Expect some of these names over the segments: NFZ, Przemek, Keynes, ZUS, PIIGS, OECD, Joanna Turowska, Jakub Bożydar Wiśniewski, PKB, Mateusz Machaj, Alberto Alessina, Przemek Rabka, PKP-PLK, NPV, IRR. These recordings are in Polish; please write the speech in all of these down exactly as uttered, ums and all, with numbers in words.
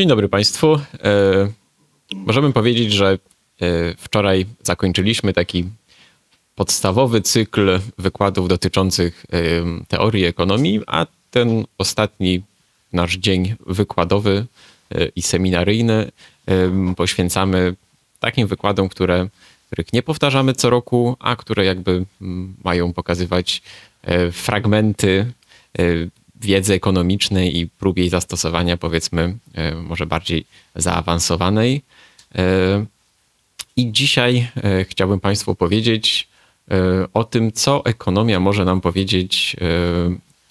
Dzień dobry Państwu. Możemy powiedzieć, że wczoraj zakończyliśmy taki podstawowy cykl wykładów dotyczących teorii ekonomii, a ten ostatni nasz dzień wykładowy i seminaryjny poświęcamy takim wykładom, które, których nie powtarzamy co roku, a które jakby mają pokazywać fragmenty wiedzy ekonomicznej i prób jej zastosowania, powiedzmy, może bardziej zaawansowanej. I dzisiaj chciałbym Państwu powiedzieć o tym, co ekonomia może nam powiedzieć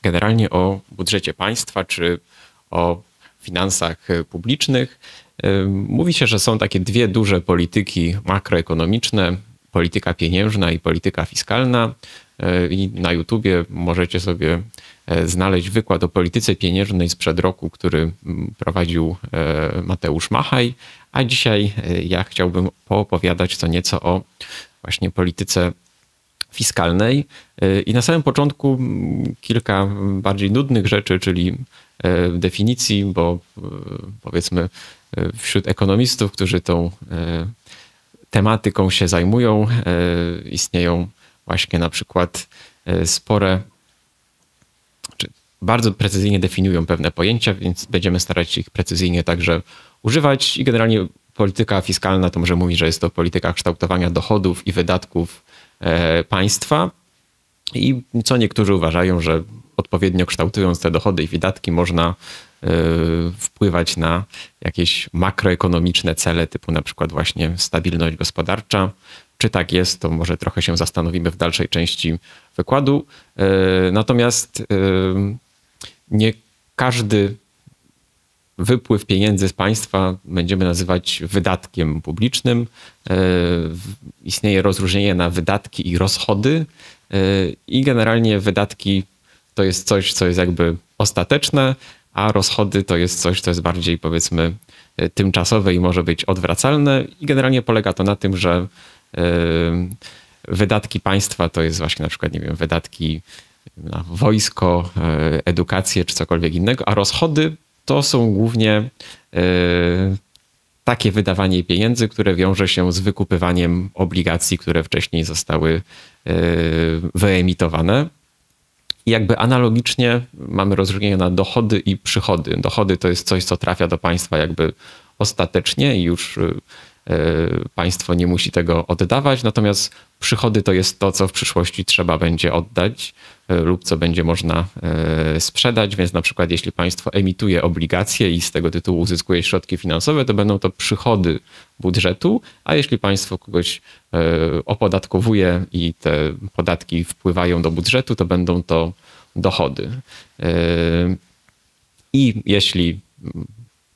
generalnie o budżecie państwa czy o finansach publicznych. Mówi się, że są takie dwie duże polityki makroekonomiczne, polityka pieniężna i polityka fiskalna. I na YouTubie możecie sobie znaleźć wykład o polityce pieniężnej sprzed roku, który prowadził Mateusz Machaj, a dzisiaj ja chciałbym poopowiadać co nieco o właśnie polityce fiskalnej. I na samym początku kilka bardziej nudnych rzeczy, czyli definicji, bo powiedzmy wśród ekonomistów, którzy tą tematyką się zajmują, istnieją właśnie na przykład spore, czy bardzo precyzyjnie definiują pewne pojęcia, więc będziemy starać się ich precyzyjnie także używać. I generalnie polityka fiskalna to może mówić, że jest to polityka kształtowania dochodów i wydatków państwa. I co niektórzy uważają, że odpowiednio kształtując te dochody i wydatki można wpływać na jakieś makroekonomiczne cele typu na przykład właśnie stabilność gospodarcza. Czy tak jest, to może trochę się zastanowimy w dalszej części wykładu. Natomiast nie każdy wypływ pieniędzy z państwa będziemy nazywać wydatkiem publicznym. Istnieje rozróżnienie na wydatki i rozchody i generalnie wydatki to jest coś, co jest jakby ostateczne, a rozchody to jest coś, co jest bardziej powiedzmy tymczasowe i może być odwracalne. I generalnie polega to na tym, że wydatki państwa to jest właśnie na przykład, nie wiem, wydatki na wojsko, edukację czy cokolwiek innego, a rozchody to są głównie takie wydawanie pieniędzy, które wiąże się z wykupywaniem obligacji, które wcześniej zostały wyemitowane. I jakby analogicznie mamy rozróżnienie na dochody i przychody. Dochody to jest coś, co trafia do państwa jakby ostatecznie i już państwo nie musi tego oddawać, natomiast przychody to jest to, co w przyszłości trzeba będzie oddać lub co będzie można sprzedać, więc na przykład jeśli państwo emituje obligacje i z tego tytułu uzyskuje środki finansowe, to będą to przychody budżetu, a jeśli państwo kogoś opodatkowuje i te podatki wpływają do budżetu, to będą to dochody. I jeśli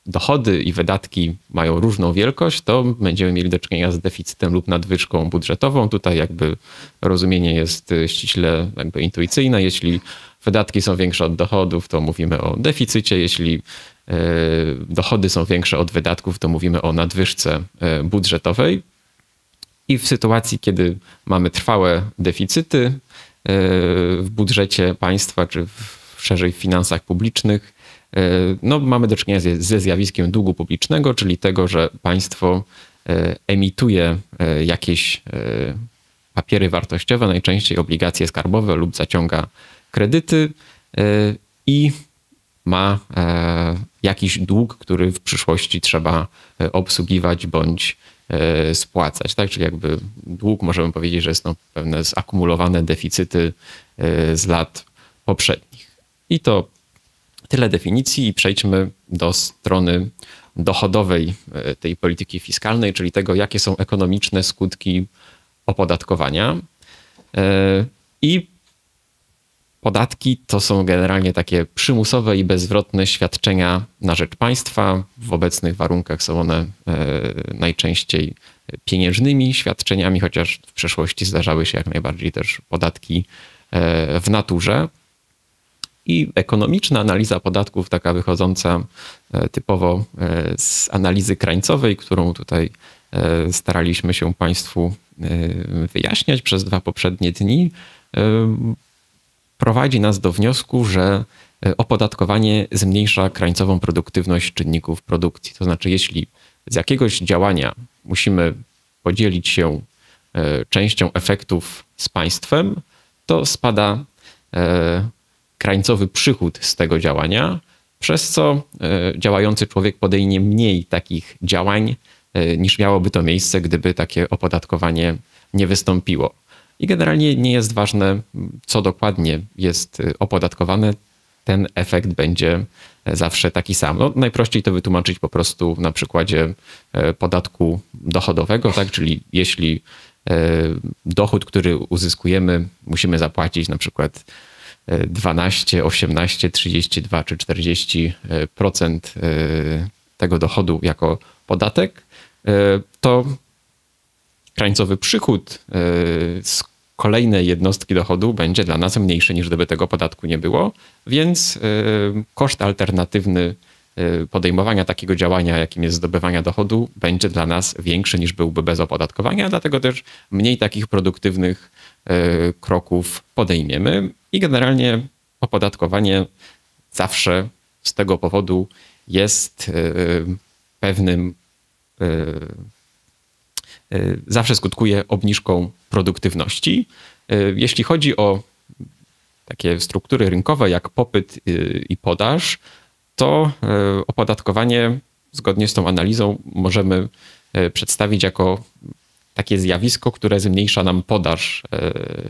dochody i wydatki mają różną wielkość, to będziemy mieli do czynienia z deficytem lub nadwyżką budżetową. Tutaj jakby rozumienie jest ściśle jakby intuicyjne. Jeśli wydatki są większe od dochodów, to mówimy o deficycie. Jeśli dochody są większe od wydatków, to mówimy o nadwyżce budżetowej. I w sytuacji, kiedy mamy trwałe deficyty w budżecie państwa, czy w szerzej w finansach publicznych, no, mamy do czynienia ze zjawiskiem długu publicznego, czyli tego, że państwo emituje jakieś papiery wartościowe, najczęściej obligacje skarbowe lub zaciąga kredyty i ma jakiś dług, który w przyszłości trzeba obsługiwać bądź spłacać, tak? Czyli jakby dług, możemy powiedzieć, że jest to pewne zakumulowane deficyty z lat poprzednich. I to tyle definicji i przejdźmy do strony dochodowej tej polityki fiskalnej, czyli tego, jakie są ekonomiczne skutki opodatkowania. I podatki to są generalnie takie przymusowe i bezwzwrotne świadczenia na rzecz państwa. W obecnych warunkach są one najczęściej pieniężnymi świadczeniami, chociaż w przeszłości zdarzały się jak najbardziej też podatki w naturze. I ekonomiczna analiza podatków, taka wychodząca typowo z analizy krańcowej, którą tutaj staraliśmy się Państwu wyjaśniać przez dwa poprzednie dni, prowadzi nas do wniosku, że opodatkowanie zmniejsza krańcową produktywność czynników produkcji. To znaczy, jeśli z jakiegoś działania musimy podzielić się częścią efektów z państwem, to spada krańcowy przychód z tego działania, przez co działający człowiek podejmie mniej takich działań, niż miałoby to miejsce, gdyby takie opodatkowanie nie wystąpiło. I generalnie nie jest ważne, co dokładnie jest opodatkowane, ten efekt będzie zawsze taki sam. No, najprościej to wytłumaczyć po prostu na przykładzie podatku dochodowego, tak? Czyli jeśli dochód, który uzyskujemy, musimy zapłacić na przykład dwanaście, osiemnaście, trzydzieści dwa czy czterdzieści procent tego dochodu jako podatek, to krańcowy przychód z kolejnej jednostki dochodu będzie dla nas mniejszy, niż gdyby tego podatku nie było, więc koszt alternatywny podejmowania takiego działania, jakim jest zdobywania dochodu, będzie dla nas większy, niż byłby bez opodatkowania, dlatego też mniej takich produktywnych kroków podejmiemy i generalnie opodatkowanie zawsze z tego powodu jest pewnym, zawsze skutkuje obniżką produktywności. Jeśli chodzi o takie struktury rynkowe jak popyt i podaż, to opodatkowanie zgodnie z tą analizą możemy przedstawić jako takie zjawisko, które zmniejsza nam podaż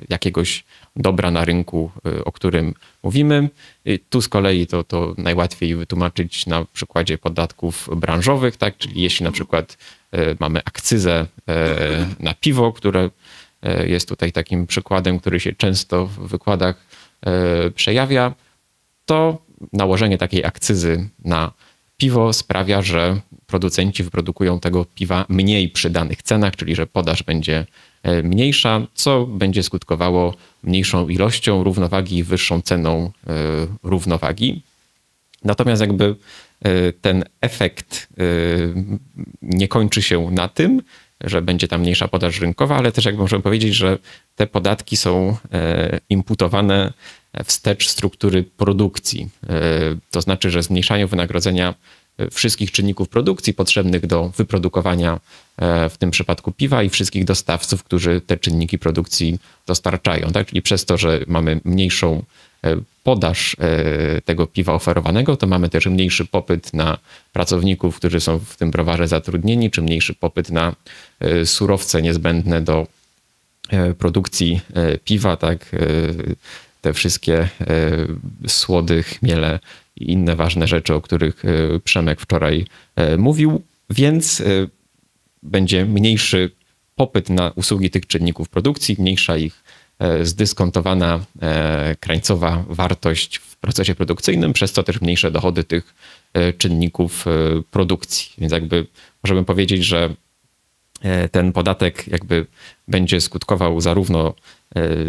jakiegoś dobra na rynku, o którym mówimy. I tu z kolei to, to najłatwiej wytłumaczyć na przykładzie podatków branżowych, tak? Czyli jeśli na przykład mamy akcyzę na piwo, które jest tutaj takim przykładem, który się często w wykładach przejawia, to nałożenie takiej akcyzy na piwo sprawia, że producenci wyprodukują tego piwa mniej przy danych cenach, czyli że podaż będzie mniejsza, co będzie skutkowało mniejszą ilością równowagi i wyższą ceną równowagi. Natomiast jakby ten efekt nie kończy się na tym, że będzie tam mniejsza podaż rynkowa, ale też jakby możemy powiedzieć, że te podatki są imputowane wstecz struktury produkcji. To znaczy, że zmniejszają wynagrodzenia wszystkich czynników produkcji potrzebnych do wyprodukowania w tym przypadku piwa i wszystkich dostawców, którzy te czynniki produkcji dostarczają. Tak? Czyli przez to, że mamy mniejszą podaż tego piwa oferowanego, to mamy też mniejszy popyt na pracowników, którzy są w tym browarze zatrudnieni, czy mniejszy popyt na surowce niezbędne do produkcji piwa, tak? Te wszystkie słody, chmiele i inne ważne rzeczy, o których Przemek wczoraj mówił, więc będzie mniejszy popyt na usługi tych czynników produkcji, mniejsza ich zdyskontowana krańcowa wartość w procesie produkcyjnym, przez co też mniejsze dochody tych czynników produkcji. Więc jakby możemy powiedzieć, że ten podatek jakby będzie skutkował zarówno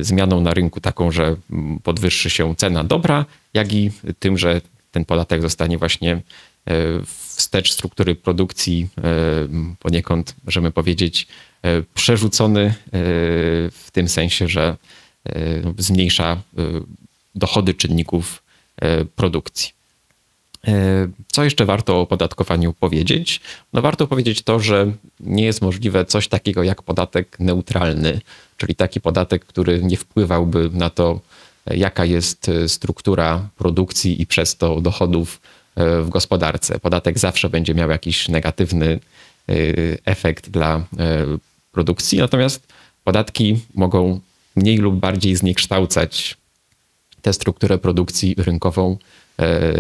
zmianą na rynku taką, że podwyższy się cena dobra, jak i tym, że ten podatek zostanie właśnie wstecz struktury produkcji poniekąd, możemy powiedzieć, przerzucony w tym sensie, że zmniejsza dochody czynników produkcji. Co jeszcze warto o opodatkowaniu powiedzieć? No warto powiedzieć to, że nie jest możliwe coś takiego jak podatek neutralny, czyli taki podatek, który nie wpływałby na to, jaka jest struktura produkcji i przez to dochodów w gospodarce. Podatek zawsze będzie miał jakiś negatywny efekt dla produkcji, natomiast podatki mogą mniej lub bardziej zniekształcać tę strukturę produkcji rynkową,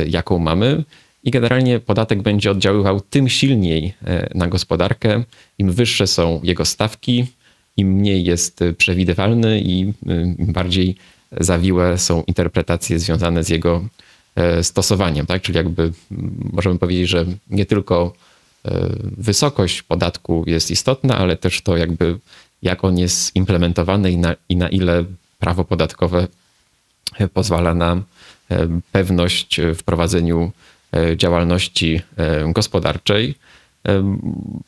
jaką mamy. I generalnie podatek będzie oddziaływał tym silniej na gospodarkę, im wyższe są jego stawki, im mniej jest przewidywalny i im bardziej zawiłe są interpretacje związane z jego stosowaniem. Tak? Czyli jakby możemy powiedzieć, że nie tylko wysokość podatku jest istotna, ale też to jakby jak on jest implementowany i na, i na ile prawo podatkowe pozwala na pewność w prowadzeniu działalności gospodarczej.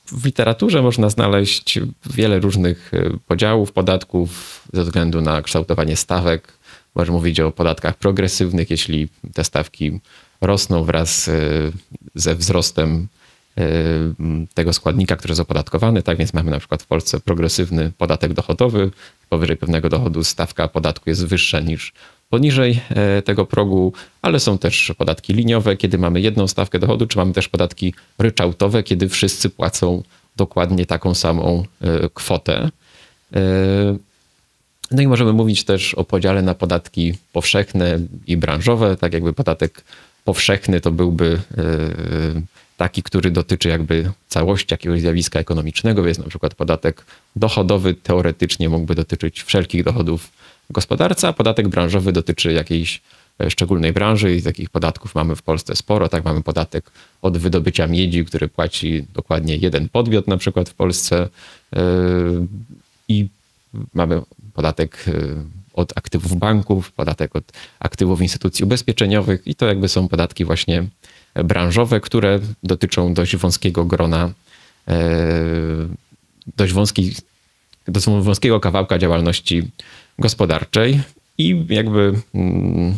W literaturze można znaleźć wiele różnych podziałów podatków ze względu na kształtowanie stawek, Możemy mówić o podatkach progresywnych, jeśli te stawki rosną wraz ze wzrostem tego składnika, który jest opodatkowany. Tak więc mamy na przykład w Polsce progresywny podatek dochodowy. Powyżej pewnego dochodu stawka podatku jest wyższa niż poniżej tego progu, ale są też podatki liniowe, kiedy mamy jedną stawkę dochodu, czy mamy też podatki ryczałtowe, kiedy wszyscy płacą dokładnie taką samą kwotę. No i możemy mówić też o podziale na podatki powszechne i branżowe, tak jakby podatek powszechny to byłby taki, który dotyczy jakby całości jakiegoś zjawiska ekonomicznego, więc na przykład podatek dochodowy teoretycznie mógłby dotyczyć wszelkich dochodów w gospodarce, a podatek branżowy dotyczy jakiejś szczególnej branży i takich podatków mamy w Polsce sporo. Tak, mamy podatek od wydobycia miedzi, który płaci dokładnie jeden podmiot na przykład w Polsce i mamy podatek od aktywów banków, podatek od aktywów instytucji ubezpieczeniowych i to jakby są podatki właśnie branżowe, które dotyczą dość wąskiego grona, dość wąski, dość wąskiego kawałka działalności gospodarczej i jakby hmm,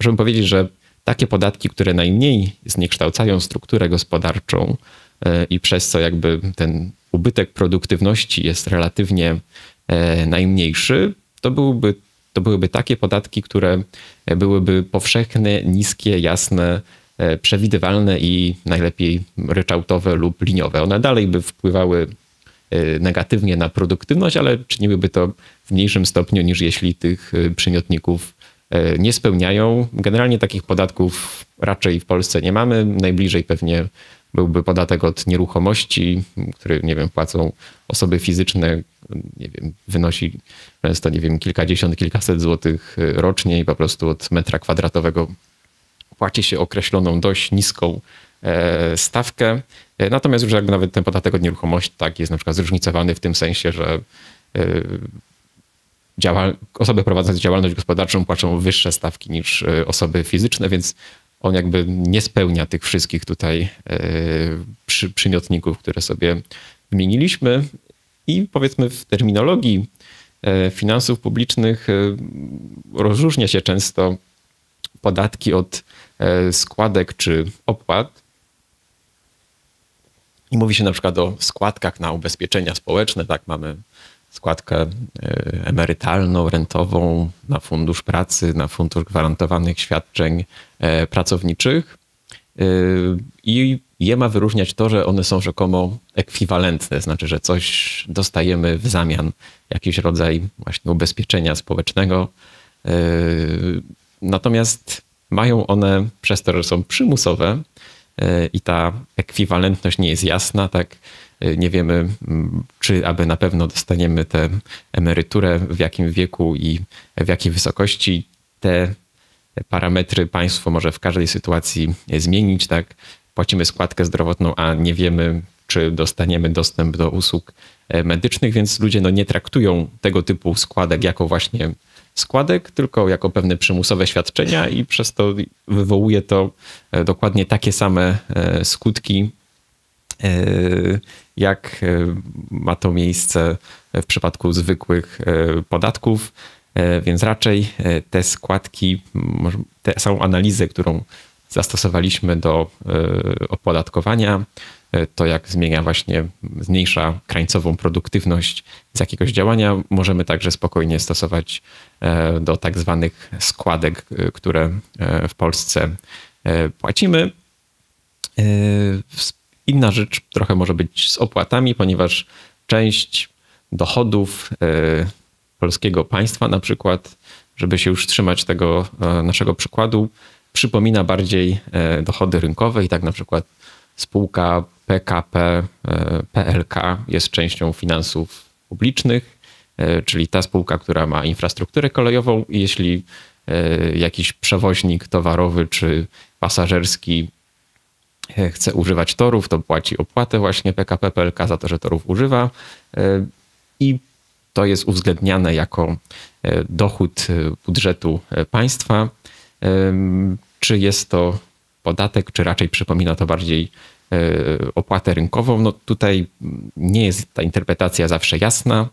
możemy powiedzieć, że takie podatki, które najmniej zniekształcają strukturę gospodarczą e, i przez co jakby ten ubytek produktywności jest relatywnie e, najmniejszy, to byłyby, to byłyby takie podatki, które byłyby powszechne, niskie, jasne, e, przewidywalne i najlepiej ryczałtowe lub liniowe. One dalej by wpływały negatywnie na produktywność, ale czyniłyby to w mniejszym stopniu niż jeśli tych przymiotników nie spełniają. Generalnie takich podatków raczej w Polsce nie mamy. Najbliżej pewnie byłby podatek od nieruchomości, który, nie wiem, płacą osoby fizyczne, nie wiem, wynosi często, nie wiem, kilkadziesiąt, kilkaset złotych rocznie i po prostu od metra kwadratowego płaci się określoną dość niską stawkę. Natomiast już jakby nawet ten podatek od nieruchomości tak jest na przykład zróżnicowany w tym sensie, że działal- osoby prowadzące działalność gospodarczą płacą wyższe stawki niż osoby fizyczne, więc on jakby nie spełnia tych wszystkich tutaj przy- przymiotników, które sobie wymieniliśmy. I powiedzmy w terminologii finansów publicznych rozróżnia się często podatki od składek czy opłat. I mówi się na przykład o składkach na ubezpieczenia społeczne. Tak, mamy składkę emerytalną, rentową na Fundusz Pracy, na Fundusz Gwarantowanych Świadczeń Pracowniczych. I je ma wyróżniać to, że one są rzekomo ekwiwalentne, znaczy, że coś dostajemy w zamian, jakiś rodzaj właśnie ubezpieczenia społecznego. Natomiast mają one, przez to, że są przymusowe i ta ekwiwalentność nie jest jasna, tak nie wiemy, czy aby na pewno dostaniemy tę emeryturę, w jakim wieku i w jakiej wysokości. Te parametry państwo może w każdej sytuacji zmienić. Tak? Płacimy składkę zdrowotną, a nie wiemy, czy dostaniemy dostęp do usług medycznych, więc ludzie no, nie traktują tego typu składek jako właśnie składek, tylko jako pewne przymusowe świadczenia i przez to wywołuje to dokładnie takie same skutki, jak ma to miejsce w przypadku zwykłych podatków, więc raczej te składki, tę samą analizę, którą zastosowaliśmy do opodatkowania, to jak zmienia właśnie, zmniejsza krańcową produktywność z jakiegoś działania, możemy także spokojnie stosować do tak zwanych składek, które w Polsce płacimy. Inna rzecz trochę może być z opłatami, ponieważ część dochodów polskiego państwa na przykład, żeby się już trzymać tego naszego przykładu, przypomina bardziej dochody rynkowe i tak na przykład spółka P K P P L K jest częścią finansów publicznych, czyli ta spółka, która ma infrastrukturę kolejową i jeśli jakiś przewoźnik towarowy czy pasażerski chce używać torów, to płaci opłatę właśnie P K P P L K za to, że torów używa i to jest uwzględniane jako dochód budżetu państwa. Czy jest to podatek, czy raczej przypomina to bardziej opłatę rynkową. No tutaj nie jest ta interpretacja zawsze jasna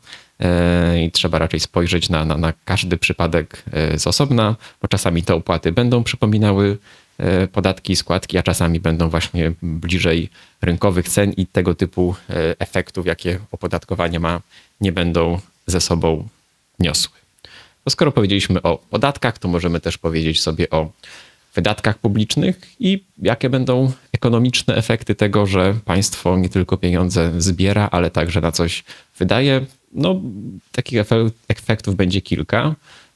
i trzeba raczej spojrzeć na, na, na każdy przypadek z osobna, bo czasami te opłaty będą przypominały podatki i składki, a czasami będą właśnie bliżej rynkowych cen i tego typu efektów, jakie opodatkowanie ma, nie będą ze sobą niosły. No skoro powiedzieliśmy o podatkach, to możemy też powiedzieć sobie o wydatkach publicznych i jakie będą ekonomiczne efekty tego, że państwo nie tylko pieniądze zbiera, ale także na coś wydaje. No, takich efektów będzie kilka.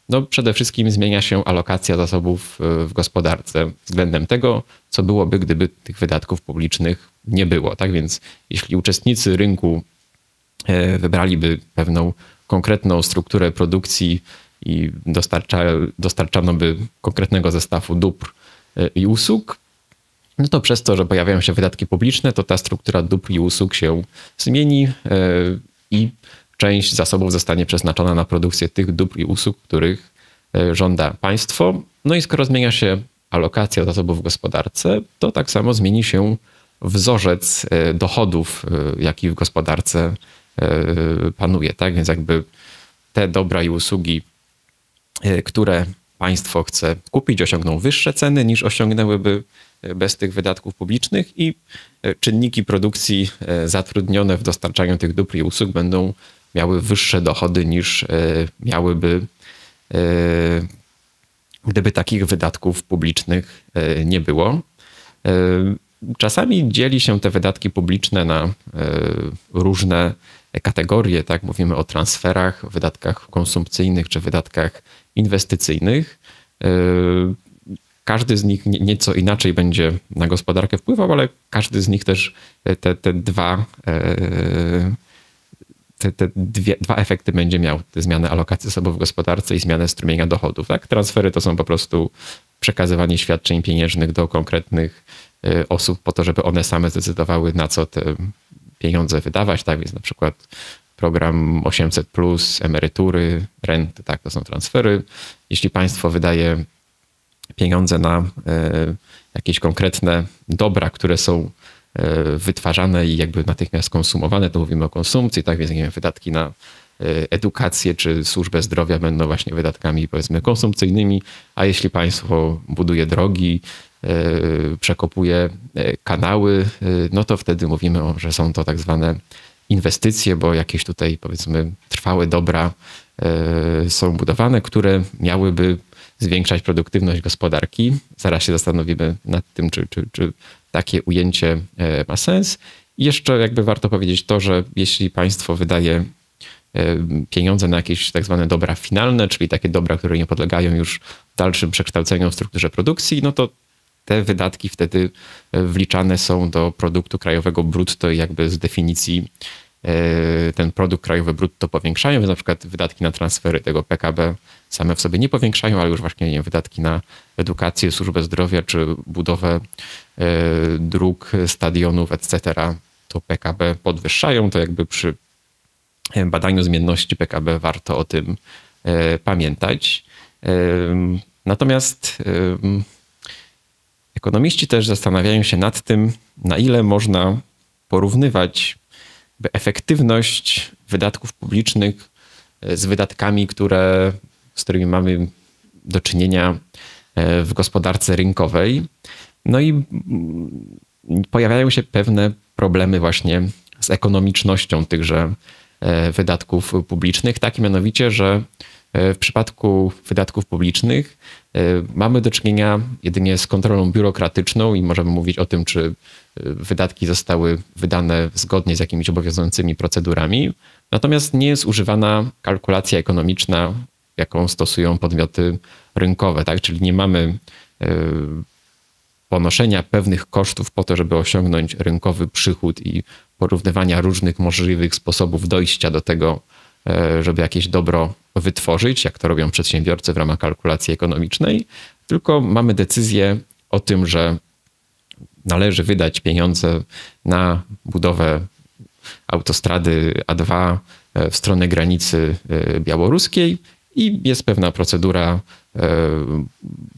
No, przede wszystkim zmienia się alokacja zasobów w gospodarce względem tego, co byłoby, gdyby tych wydatków publicznych nie było. Tak więc jeśli uczestnicy rynku wybraliby pewną konkretną strukturę produkcji i dostarcza, dostarczano by konkretnego zestawu dóbr i usług, no to przez to, że pojawiają się wydatki publiczne, to ta struktura dóbr i usług się zmieni i część zasobów zostanie przeznaczona na produkcję tych dóbr i usług, których żąda państwo. No i skoro zmienia się alokacja zasobów w gospodarce, to tak samo zmieni się wzorzec dochodów, jaki w gospodarce panuje. Tak więc jakby te dobra i usługi, które państwo chce kupić, osiągną wyższe ceny niż osiągnęłyby bez tych wydatków publicznych i czynniki produkcji zatrudnione w dostarczaniu tych dóbr i usług będą miały wyższe dochody niż miałyby, gdyby takich wydatków publicznych nie było. Czasami dzieli się te wydatki publiczne na różne kategorie, tak? Mówimy o transferach, wydatkach konsumpcyjnych czy wydatkach inwestycyjnych. Każdy z nich nieco inaczej będzie na gospodarkę wpływał, ale każdy z nich też te, te, dwa, te, te dwie, dwa efekty będzie miał. Te zmiany alokacji zasobów w gospodarce i zmianę strumienia dochodów. Tak? Transfery to są po prostu przekazywanie świadczeń pieniężnych do konkretnych osób po to, żeby one same zdecydowały, na co te pieniądze wydawać, tak więc na przykład program osiemset plus, emerytury, renty, tak, to są transfery. Jeśli państwo wydaje pieniądze na jakieś konkretne dobra, które są wytwarzane i jakby natychmiast konsumowane, to mówimy o konsumpcji, tak więc nie wiem, wydatki na edukację czy służbę zdrowia będą właśnie wydatkami, powiedzmy, konsumpcyjnymi, a jeśli państwo buduje drogi, przekopuje kanały, no to wtedy mówimy, że są to tak zwane inwestycje, bo jakieś tutaj, powiedzmy, trwałe dobra są budowane, które miałyby zwiększać produktywność gospodarki. Zaraz się zastanowimy nad tym, czy, czy, czy takie ujęcie ma sens. I jeszcze jakby warto powiedzieć to, że jeśli państwo wydaje pieniądze na jakieś tak zwane dobra finalne, czyli takie dobra, które nie podlegają już dalszym przekształceniom w strukturze produkcji, no to te wydatki wtedy wliczane są do produktu krajowego brutto i jakby z definicji ten produkt krajowy brutto powiększają, więc na przykład wydatki na transfery tego P K B same w sobie nie powiększają, ale już właśnie nie, wydatki na edukację, służbę zdrowia czy budowę dróg, stadionów, et cetera to P K B podwyższają, to jakby przy badaniu zmienności P K B warto o tym pamiętać. Natomiast ekonomiści też zastanawiają się nad tym, na ile można porównywać efektywność wydatków publicznych z wydatkami, które, z którymi mamy do czynienia w gospodarce rynkowej. No i pojawiają się pewne problemy właśnie z ekonomicznością tychże wydatków publicznych, tak mianowicie, że w przypadku wydatków publicznych mamy do czynienia jedynie z kontrolą biurokratyczną i możemy mówić o tym, czy wydatki zostały wydane zgodnie z jakimiś obowiązującymi procedurami. Natomiast nie jest używana kalkulacja ekonomiczna, jaką stosują podmioty rynkowe, tak? Czyli nie mamy ponoszenia pewnych kosztów po to, żeby osiągnąć rynkowy przychód i porównywania różnych możliwych sposobów dojścia do tego, żeby jakieś dobro wytworzyć, jak to robią przedsiębiorcy w ramach kalkulacji ekonomicznej, tylko mamy decyzję o tym, że należy wydać pieniądze na budowę autostrady A dwa w stronę granicy białoruskiej i jest pewna procedura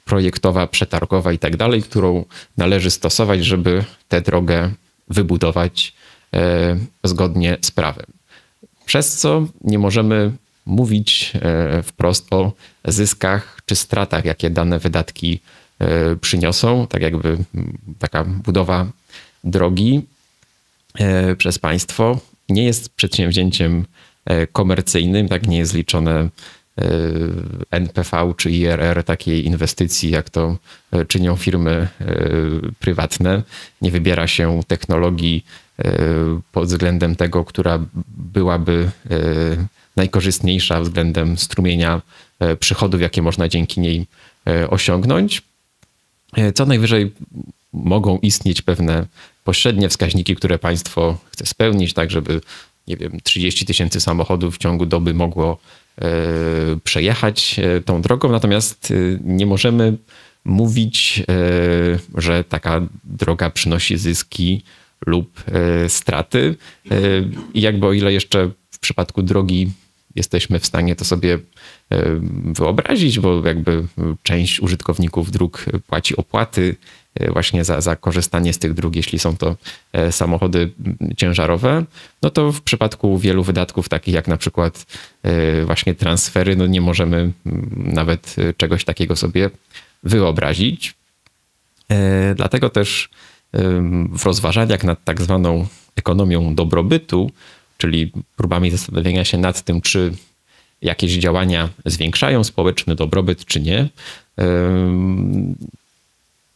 projektowa, przetargowa i tak dalej, którą należy stosować, żeby tę drogę wybudować e, zgodnie z prawem. Przez co nie możemy mówić e, wprost o zyskach czy stratach, jakie dane wydatki e, przyniosą. Tak jakby taka budowa drogi e, przez państwo nie jest przedsięwzięciem e, komercyjnym, tak nie jest liczone N P V czy I R R takiej inwestycji, jak to czynią firmy prywatne. Nie wybiera się technologii pod względem tego, która byłaby najkorzystniejsza względem strumienia przychodów, jakie można dzięki niej osiągnąć. Co najwyżej mogą istnieć pewne pośrednie wskaźniki, które państwo chce spełnić, tak żeby, nie wiem, trzydzieści tysięcy samochodów w ciągu doby mogło przejechać tą drogą, natomiast nie możemy mówić, że taka droga przynosi zyski lub straty. I jakby o ile jeszcze w przypadku drogi jesteśmy w stanie to sobie wyobrazić, bo jakby część użytkowników dróg płaci opłaty właśnie za, za korzystanie z tych dróg, jeśli są to samochody ciężarowe, no to w przypadku wielu wydatków takich jak na przykład właśnie transfery, no nie możemy nawet czegoś takiego sobie wyobrazić. Dlatego też w rozważaniach nad tak zwaną ekonomią dobrobytu, czyli próbami zastanowienia się nad tym, czy jakieś działania zwiększają społeczny dobrobyt, czy nie,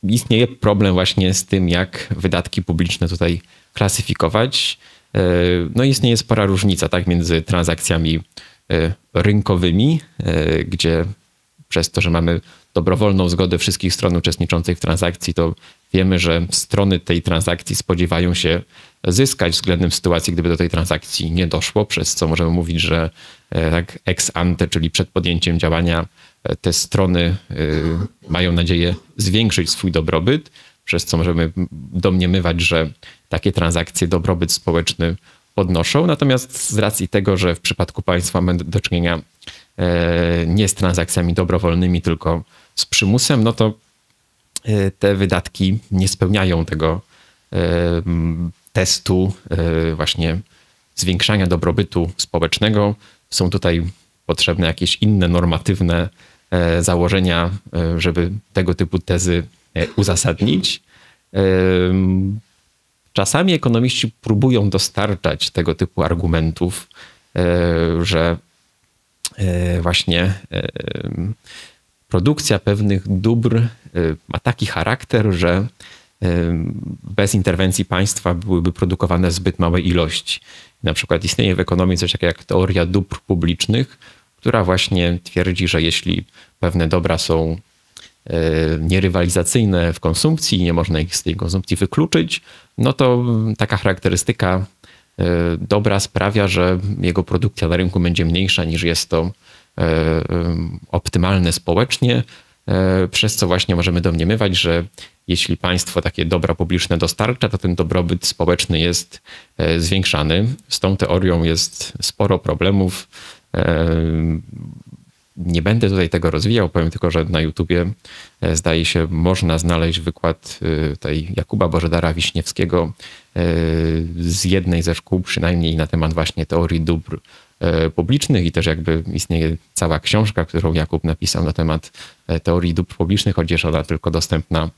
istnieje problem właśnie z tym, jak wydatki publiczne tutaj klasyfikować. No istnieje spora różnica, tak, między transakcjami rynkowymi, gdzie przez to, że mamy dobrowolną zgodę wszystkich stron uczestniczących w transakcji, to wiemy, że strony tej transakcji spodziewają się zyskać względem sytuacji, gdyby do tej transakcji nie doszło, przez co możemy mówić, że tak ex ante, czyli przed podjęciem działania, te strony mają nadzieję zwiększyć swój dobrobyt, przez co możemy domniemywać, że takie transakcje dobrobyt społeczny podnoszą. Natomiast z racji tego, że w przypadku państwa mamy do czynienia nie z transakcjami dobrowolnymi, tylko z przymusem, no to te wydatki nie spełniają tego testu właśnie zwiększania dobrobytu społecznego. Są tutaj potrzebne jakieś inne normatywne założenia, żeby tego typu tezy uzasadnić. Czasami ekonomiści próbują dostarczać tego typu argumentów, że właśnie produkcja pewnych dóbr ma taki charakter, że bez interwencji państwa byłyby produkowane zbyt małe ilości. Na przykład istnieje w ekonomii coś takiego jak teoria dóbr publicznych, która właśnie twierdzi, że jeśli pewne dobra są nierywalizacyjne w konsumpcji, nie można ich z tej konsumpcji wykluczyć, no to taka charakterystyka dobra sprawia, że jego produkcja na rynku będzie mniejsza niż jest to optymalne społecznie, przez co właśnie możemy domniemywać, że jeśli państwo takie dobra publiczne dostarcza, to ten dobrobyt społeczny jest zwiększany. Z tą teorią jest sporo problemów. Nie będę tutaj tego rozwijał, powiem tylko, że na YouTubie zdaje się można znaleźć wykład tej Jakuba Bożydara Wiśniewskiego z jednej ze szkół przynajmniej na temat właśnie teorii dóbr publicznych i też jakby istnieje cała książka, którą Jakub napisał na temat teorii dóbr publicznych, chociaż ona tylko dostępna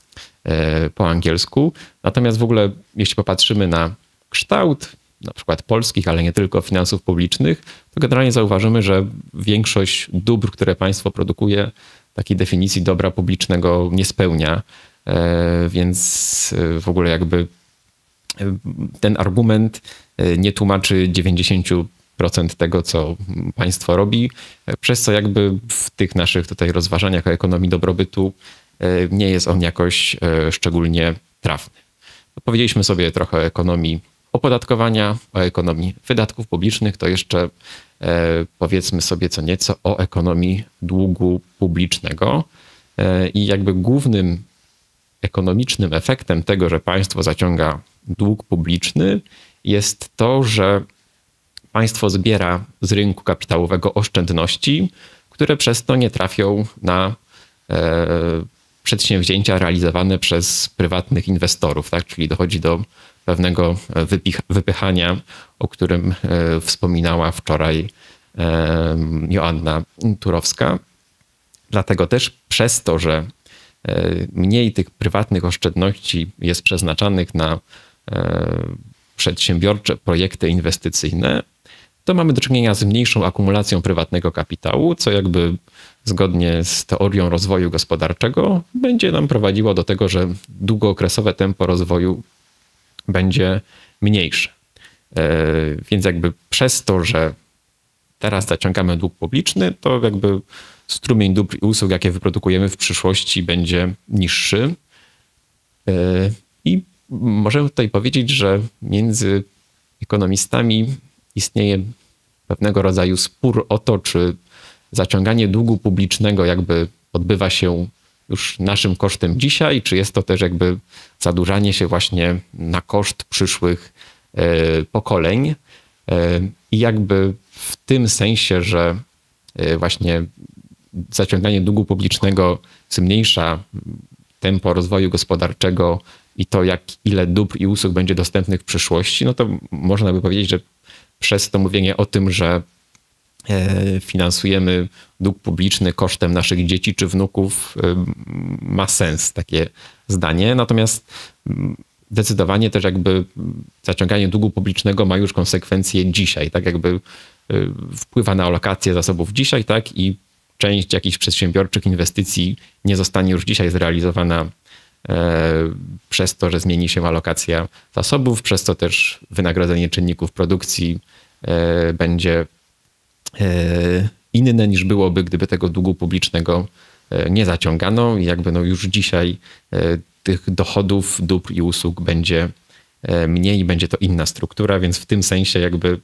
po angielsku. Natomiast w ogóle jeśli popatrzymy na kształt na przykład polskich, ale nie tylko finansów publicznych, to generalnie zauważymy, że większość dóbr, które państwo produkuje, takiej definicji dobra publicznego nie spełnia, więc w ogóle jakby ten argument nie tłumaczy dziewięćdziesięciu procent tego, co państwo robi, przez co jakby w tych naszych tutaj rozważaniach o ekonomii dobrobytu nie jest on jakoś szczególnie trafny. Powiedzieliśmy sobie trochę o ekonomii opodatkowania, o ekonomii wydatków publicznych, to jeszcze powiedzmy sobie co nieco o ekonomii długu publicznego. I jakby głównym ekonomicznym efektem tego, że państwo zaciąga dług publiczny, jest to, że państwo zbiera z rynku kapitałowego oszczędności, które przez to nie trafią na przedsięwzięcia realizowane przez prywatnych inwestorów, tak? Czyli dochodzi do pewnego wypychania, o którym wspominała wczoraj Joanna Turowska. Dlatego też przez to, że mniej tych prywatnych oszczędności jest przeznaczanych na przedsiębiorcze projekty inwestycyjne, to mamy do czynienia z mniejszą akumulacją prywatnego kapitału, co jakby zgodnie z teorią rozwoju gospodarczego będzie nam prowadziło do tego, że długookresowe tempo rozwoju będzie mniejsze. Więc jakby przez to, że teraz zaciągamy dług publiczny, to jakby strumień dóbr i usług, jakie wyprodukujemy w przyszłości, będzie niższy. I możemy tutaj powiedzieć, że między ekonomistami istnieje pewnego rodzaju spór o to, czy zaciąganie długu publicznego jakby odbywa się już naszym kosztem dzisiaj, czy jest to też jakby zadłużanie się właśnie na koszt przyszłych pokoleń. I jakby w tym sensie, że właśnie zaciąganie długu publicznego zmniejsza tempo rozwoju gospodarczego i to, jak ile dóbr i usług będzie dostępnych w przyszłości, no to można by powiedzieć, że przez to mówienie o tym, że finansujemy dług publiczny kosztem naszych dzieci czy wnuków, ma sens takie zdanie. Natomiast zdecydowanie też jakby zaciąganie długu publicznego ma już konsekwencje dzisiaj, tak jakby wpływa na alokację zasobów dzisiaj, tak, i część jakichś przedsiębiorczych inwestycji nie zostanie już dzisiaj zrealizowana przez to, że zmieni się alokacja zasobów, przez to też wynagrodzenie czynników produkcji będzie inne niż byłoby, gdyby tego długu publicznego nie zaciągano i jakby no już dzisiaj tych dochodów, dóbr i usług będzie mniej i będzie to inna struktura, więc w tym sensie jakby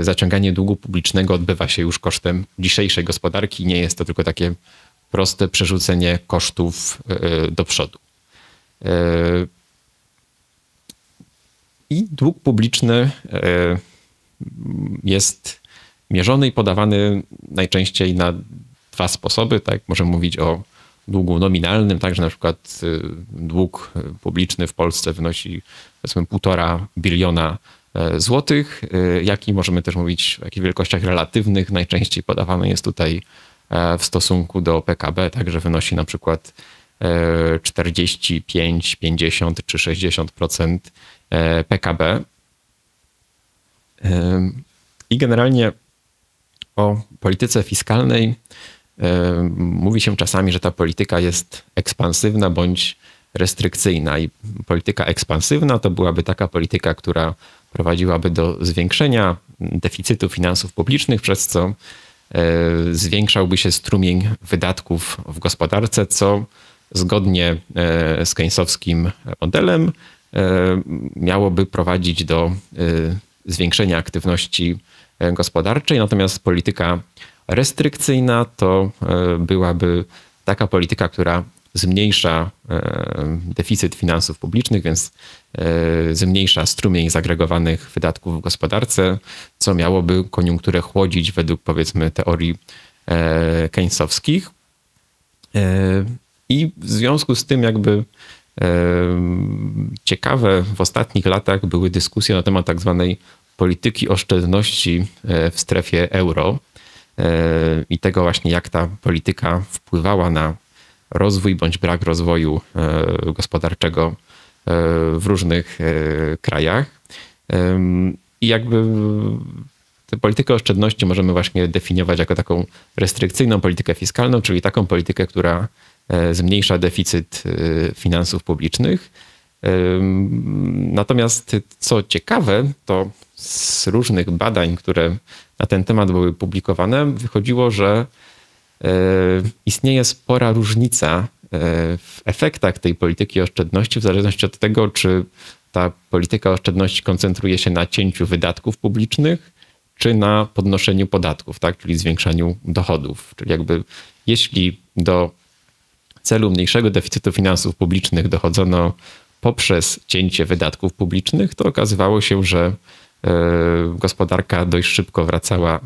zaciąganie długu publicznego odbywa się już kosztem dzisiejszej gospodarki, nie jest to tylko takie proste przerzucenie kosztów do przodu. I dług publiczny jest mierzony i podawany najczęściej na dwa sposoby. Tak? Możemy mówić o długu nominalnym, także na przykład dług publiczny w Polsce wynosi powiedzmy półtora biliona złotych, jak i możemy też mówić o jakich wielkościach relatywnych. Najczęściej podawany jest tutaj w stosunku do P K B, także wynosi na przykład czterdzieści pięć, pięćdziesiąt czy sześćdziesiąt procent P K B. I generalnie o polityce fiskalnej mówi się czasami, że ta polityka jest ekspansywna bądź restrykcyjna. I polityka ekspansywna to byłaby taka polityka, która prowadziłaby do zwiększenia deficytu finansów publicznych, przez co zwiększałby się strumień wydatków w gospodarce, co zgodnie z keynesowskim modelem miałoby prowadzić do zwiększenia aktywności gospodarczej. Natomiast polityka restrykcyjna to byłaby taka polityka, która zmniejsza deficyt finansów publicznych, więc zmniejsza strumień zagregowanych wydatków w gospodarce, co miałoby koniunkturę chłodzić według powiedzmy teorii keynesowskich. I w związku z tym jakby ciekawe w ostatnich latach były dyskusje na temat tak zwanej polityki oszczędności w strefie euro i tego właśnie, jak ta polityka wpływała na rozwój bądź brak rozwoju gospodarczego w różnych krajach. I jakby tę politykę oszczędności możemy właśnie definiować jako taką restrykcyjną politykę fiskalną, czyli taką politykę, która zmniejsza deficyt finansów publicznych. Natomiast co ciekawe, to z różnych badań, które na ten temat były publikowane, wychodziło, że istnieje spora różnica w efektach tej polityki oszczędności w zależności od tego, czy ta polityka oszczędności koncentruje się na cięciu wydatków publicznych, czy na podnoszeniu podatków, tak? Czyli zwiększaniu dochodów. Czyli jakby jeśli do celu mniejszego deficytu finansów publicznych dochodzono poprzez cięcie wydatków publicznych, to okazywało się, że gospodarka dość szybko wracała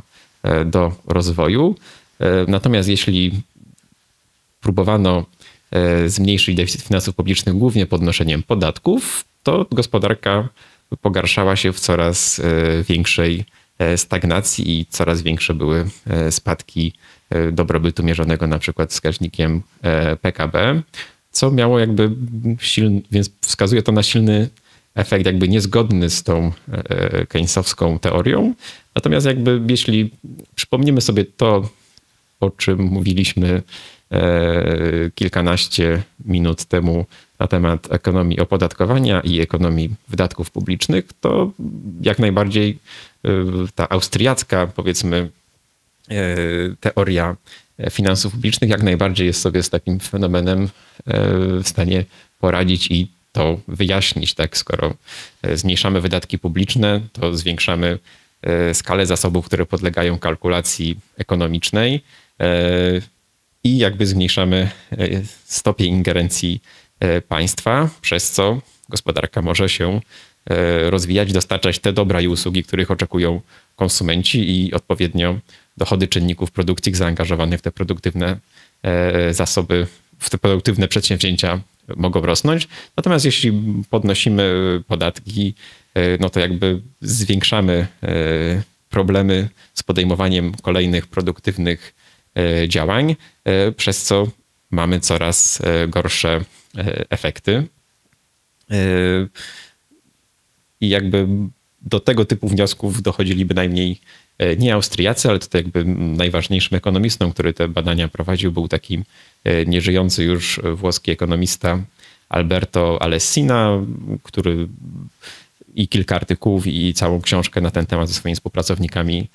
do rozwoju. Natomiast jeśli próbowano zmniejszyć deficyt finansów publicznych głównie podnoszeniem podatków, to gospodarka pogarszała się w coraz większej stagnacji i coraz większe były spadki dobrobytu mierzonego na przykład wskaźnikiem P K B, co miało jakby silny, więc wskazuje to na silny efekt jakby niezgodny z tą keynesowską teorią. Natomiast jakby jeśli przypomnimy sobie to, o czym mówiliśmy kilkanaście minut temu na temat ekonomii opodatkowania i ekonomii wydatków publicznych, to jak najbardziej ta austriacka, powiedzmy, teoria finansów publicznych jak najbardziej jest sobie z takim fenomenem w stanie poradzić i to wyjaśnić, tak? Skoro zmniejszamy wydatki publiczne, to zwiększamy skalę zasobów, które podlegają kalkulacji ekonomicznej i jakby zmniejszamy stopień ingerencji państwa, przez co gospodarka może się rozwijać, dostarczać te dobra i usługi, których oczekują konsumenci i odpowiednio dochody czynników produkcji zaangażowanych w te produktywne zasoby, w te produktywne przedsięwzięcia mogą rosnąć. Natomiast jeśli podnosimy podatki, no to jakby zwiększamy problemy z podejmowaniem kolejnych produktywnych działań, przez co mamy coraz gorsze efekty. I jakby do tego typu wniosków dochodzili bynajmniej nie Austriacy, ale tutaj jakby najważniejszym ekonomistą, który te badania prowadził, był taki nieżyjący już włoski ekonomista Alberto Alessina, który i kilka artykułów i całą książkę na ten temat ze swoimi współpracownikami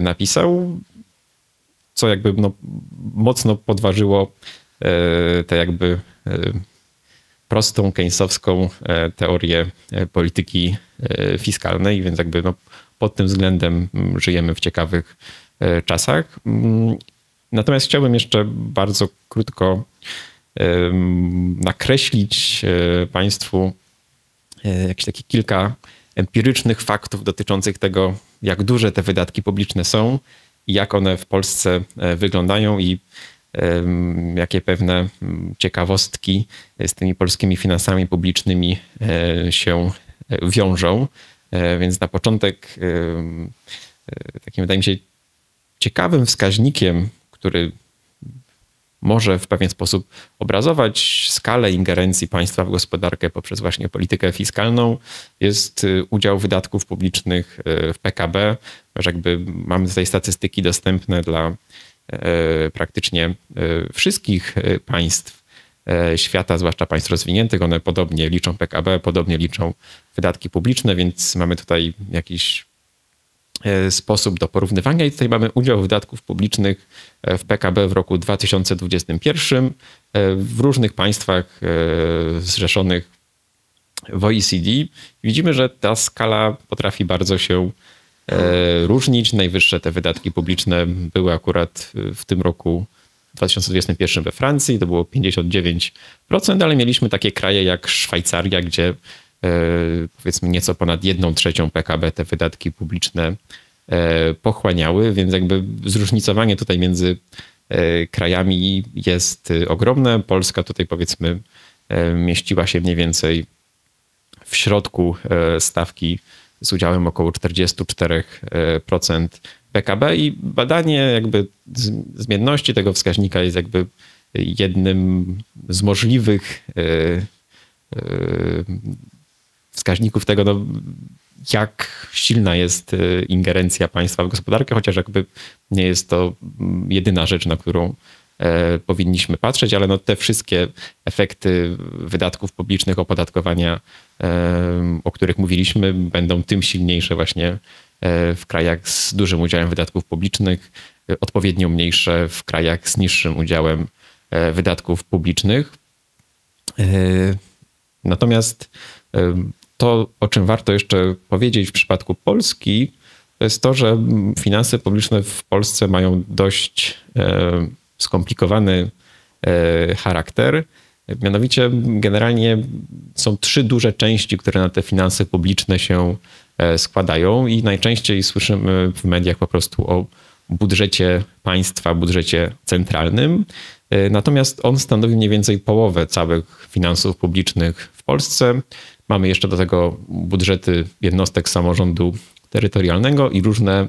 napisał, co jakby no, mocno podważyło te jakby prostą keynesowską teorię polityki fiskalnej, więc jakby no, pod tym względem żyjemy w ciekawych czasach. Natomiast chciałbym jeszcze bardzo krótko nakreślić Państwu jakieś takie kilka empirycznych faktów dotyczących tego, jak duże te wydatki publiczne są i jak one w Polsce wyglądają i jakie pewne ciekawostki z tymi polskimi finansami publicznymi się wiążą. Więc na początek takim, wydaje mi się, ciekawym wskaźnikiem, który może w pewien sposób obrazować skalę ingerencji państwa w gospodarkę poprzez właśnie politykę fiskalną, jest udział wydatków publicznych w P K B. Jakby mamy tutaj statystyki dostępne dla praktycznie wszystkich państw świata, zwłaszcza państw rozwiniętych. One podobnie liczą P K B, podobnie liczą wydatki publiczne, więc mamy tutaj jakiś sposób do porównywania i tutaj mamy udział wydatków publicznych w P K B w roku dwa tysiące dwudziestym pierwszym w różnych państwach zrzeszonych w O E C D. Widzimy, że ta skala potrafi bardzo się różnić. Najwyższe te wydatki publiczne były akurat w tym roku dwa tysiące dwudziestym pierwszym we Francji, to było pięćdziesiąt dziewięć procent, ale mieliśmy takie kraje jak Szwajcaria, gdzie powiedzmy nieco ponad jedną trzecią P K B te wydatki publiczne pochłaniały, więc jakby zróżnicowanie tutaj między krajami jest ogromne. Polska tutaj powiedzmy mieściła się mniej więcej w środku stawki z udziałem około czterdzieści cztery procent P K B i badanie jakby zmienności tego wskaźnika jest jakby jednym z możliwych wskaźników tego, no, jak silna jest ingerencja państwa w gospodarkę, chociaż jakby nie jest to jedyna rzecz, na którą powinniśmy patrzeć, ale no te wszystkie efekty wydatków publicznych, opodatkowania, o których mówiliśmy, będą tym silniejsze właśnie w krajach z dużym udziałem wydatków publicznych, odpowiednio mniejsze w krajach z niższym udziałem wydatków publicznych. Natomiast to, o czym warto jeszcze powiedzieć w przypadku Polski, to jest to, że finanse publiczne w Polsce mają dość skomplikowany charakter. Mianowicie generalnie są trzy duże części, które na te finanse publiczne się składają i najczęściej słyszymy w mediach po prostu o budżecie państwa, budżecie centralnym. Natomiast on stanowi mniej więcej połowę całych finansów publicznych w Polsce. Mamy jeszcze do tego budżety jednostek samorządu terytorialnego i różne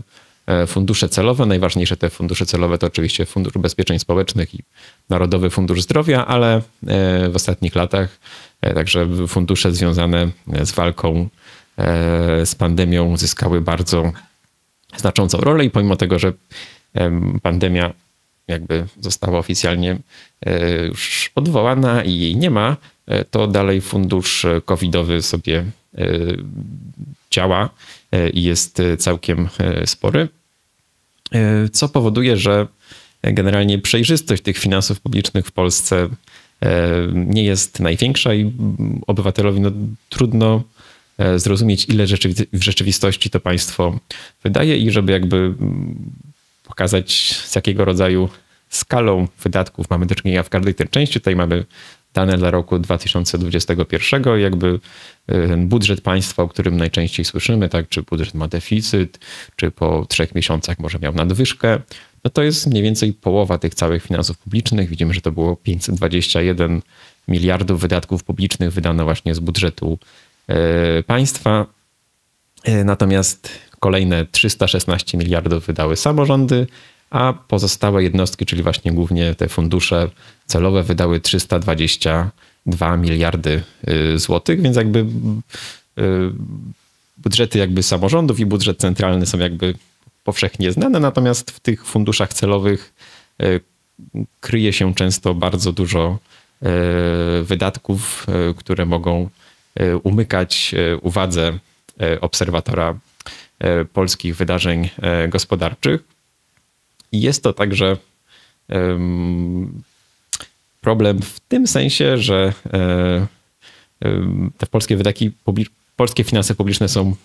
fundusze celowe. Najważniejsze te fundusze celowe to oczywiście Fundusz Ubezpieczeń Społecznych i Narodowy Fundusz Zdrowia, ale w ostatnich latach także fundusze związane z walką z pandemią zyskały bardzo znaczącą rolę i pomimo tego, że pandemia jakby została oficjalnie już odwołana i jej nie ma, to dalej fundusz covidowy sobie działa i jest całkiem spory, co powoduje, że generalnie przejrzystość tych finansów publicznych w Polsce nie jest największa i obywatelowi no, trudno zrozumieć, ile w rzeczywistości to państwo wydaje i żeby jakby pokazać, z jakiego rodzaju skalą wydatków mamy do czynienia w każdej tej części. Tutaj mamy dane dla roku dwa tysiące dwudziestego pierwszego, jakby ten budżet państwa, o którym najczęściej słyszymy, tak, czy budżet ma deficyt, czy po trzech miesiącach może miał nadwyżkę, no to jest mniej więcej połowa tych całych finansów publicznych. Widzimy, że to było pięćset dwadzieścia jeden miliardów wydatków publicznych wydano właśnie z budżetu państwa. Natomiast kolejne trzysta szesnaście miliardów wydały samorządy, a pozostałe jednostki, czyli właśnie głównie te fundusze celowe, wydały trzysta dwadzieścia dwa miliardy złotych, więc jakby budżety jakby samorządów i budżet centralny są jakby powszechnie znane, natomiast w tych funduszach celowych kryje się często bardzo dużo wydatków, które mogą umykać uwadze obserwatora polskich wydarzeń gospodarczych. I jest to także problem w tym sensie, że te polskie wydatki, polskie finanse publiczne są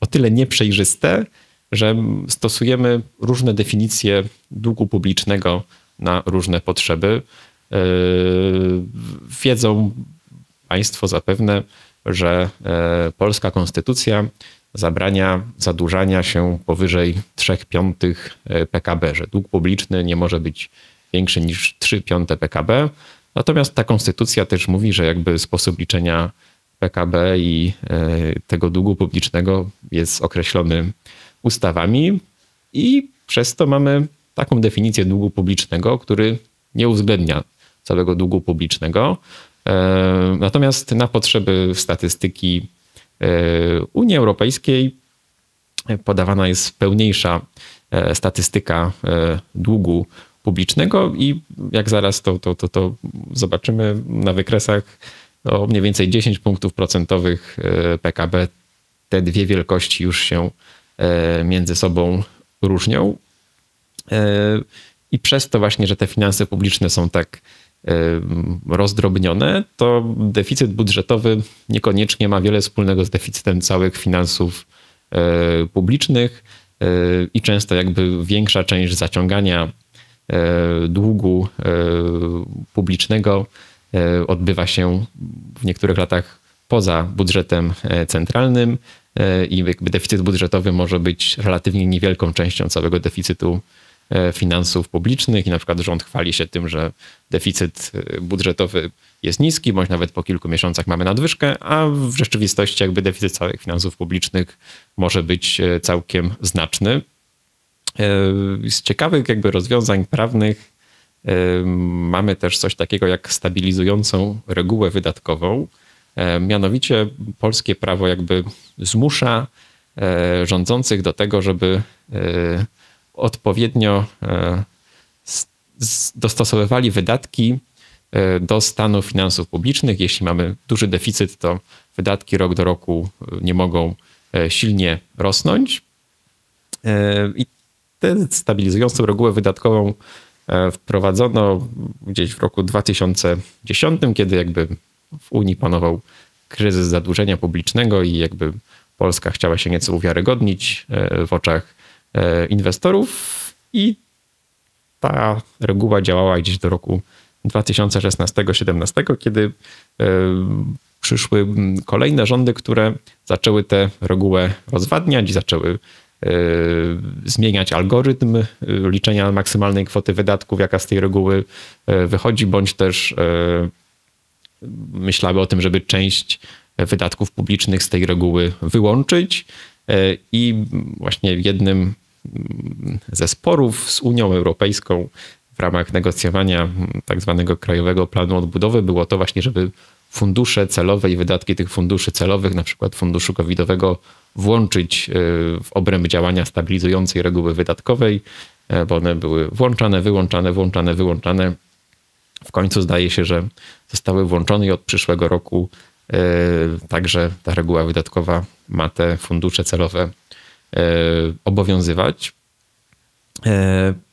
o tyle nieprzejrzyste, że stosujemy różne definicje długu publicznego na różne potrzeby. Wiedzą państwo zapewne, że polska konstytucja zabrania zadłużania się powyżej trzech piątych P K B, że dług publiczny nie może być większy niż trzy piąte P K B. Natomiast ta konstytucja też mówi, że jakby sposób liczenia P K B i tego długu publicznego jest określony ustawami i przez to mamy taką definicję długu publicznego, który nie uwzględnia całego długu publicznego. Natomiast na potrzeby statystyki Unii Europejskiej podawana jest pełniejsza statystyka długu publicznego i jak zaraz to, to, to, to zobaczymy na wykresach, no mniej więcej dziesięć punktów procentowych P K B, te dwie wielkości już się między sobą różnią i przez to właśnie, że te finanse publiczne są tak rozdrobnione, to deficyt budżetowy niekoniecznie ma wiele wspólnego z deficytem całych finansów publicznych i często jakby większa część zaciągania długu publicznego odbywa się w niektórych latach poza budżetem centralnym i jakby deficyt budżetowy może być relatywnie niewielką częścią całego deficytu finansów publicznych i na przykład rząd chwali się tym, że deficyt budżetowy jest niski, bądź nawet po kilku miesiącach mamy nadwyżkę, a w rzeczywistości jakby deficyt całych finansów publicznych może być całkiem znaczny. Z ciekawych jakby rozwiązań prawnych mamy też coś takiego jak stabilizującą regułę wydatkową. Mianowicie polskie prawo jakby zmusza rządzących do tego, żeby odpowiednio dostosowywali wydatki do stanu finansów publicznych. Jeśli mamy duży deficyt, to wydatki rok do roku nie mogą silnie rosnąć. I tę stabilizującą regułę wydatkową wprowadzono gdzieś w roku dwa tysiące dziesiątym, kiedy jakby w Unii panował kryzys zadłużenia publicznego i jakby Polska chciała się nieco uwiarygodnić w oczach inwestorów i ta reguła działała gdzieś do roku dwa tysiące szesnastego do dwa tysiące siedemnastego, kiedy przyszły kolejne rządy, które zaczęły tę regułę rozwadniać i zaczęły zmieniać algorytm liczenia maksymalnej kwoty wydatków, jaka z tej reguły wychodzi, bądź też myślały o tym, żeby część wydatków publicznych z tej reguły wyłączyć. I właśnie jednym ze sporów z Unią Europejską w ramach negocjowania tak zwanego Krajowego Planu Odbudowy było to właśnie, żeby fundusze celowe i wydatki tych funduszy celowych, na przykład funduszu covidowego, włączyć w obręb działania stabilizującej reguły wydatkowej, bo one były włączane, wyłączane, włączane, wyłączane. W końcu zdaje się, że zostały włączone i od przyszłego roku także ta reguła wydatkowa ma te fundusze celowe obowiązywać.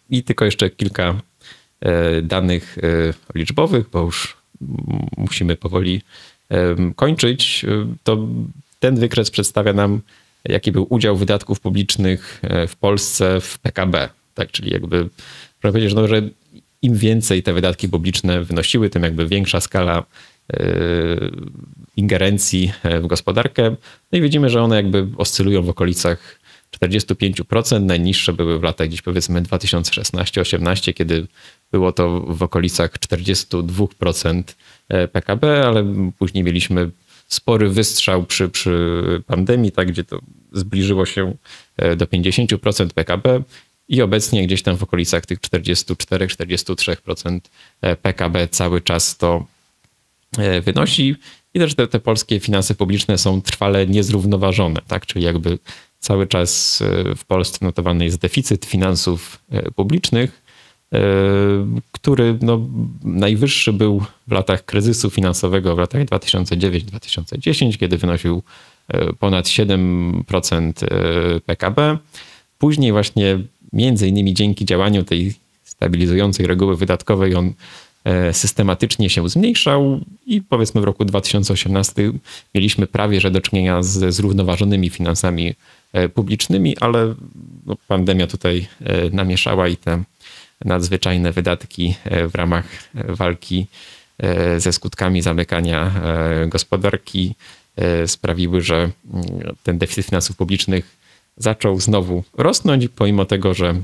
I tylko jeszcze kilka danych liczbowych, bo już musimy powoli kończyć. To ten wykres przedstawia nam, jaki był udział wydatków publicznych w Polsce w P K B. Tak, czyli jakby można powiedzieć, no, że im więcej te wydatki publiczne wynosiły, tym jakby większa skala ingerencji w gospodarkę. No i widzimy, że one jakby oscylują w okolicach czterdziestu pięciu procent. Najniższe były w latach gdzieś powiedzmy dwa tysiące szesnasty do dwa tysiące osiemnasty, kiedy było to w okolicach czterdziestu dwóch procent P K B, ale później mieliśmy spory wystrzał przy, przy pandemii, tak, gdzie to zbliżyło się do pięćdziesięciu procent P K B i obecnie gdzieś tam w okolicach tych czterdziestu czterech do czterdziestu trzech procent P K B cały czas to wynosi. I też te, te polskie finanse publiczne są trwale niezrównoważone, tak? Czyli jakby cały czas w Polsce notowany jest deficyt finansów publicznych, który no, najwyższy był w latach kryzysu finansowego, w latach dwa tysiące dziewiąty do dwa tysiące dziesiątego, kiedy wynosił ponad siedem procent P K B. Później właśnie między innymi dzięki działaniu tej stabilizującej reguły wydatkowej on systematycznie się zmniejszał i powiedzmy w roku dwa tysiące osiemnastym mieliśmy prawie że do czynienia ze zrównoważonymi finansami publicznymi, ale no, pandemia tutaj namieszała i te nadzwyczajne wydatki w ramach walki ze skutkami zamykania gospodarki sprawiły, że ten deficyt finansów publicznych zaczął znowu rosnąć, pomimo tego, że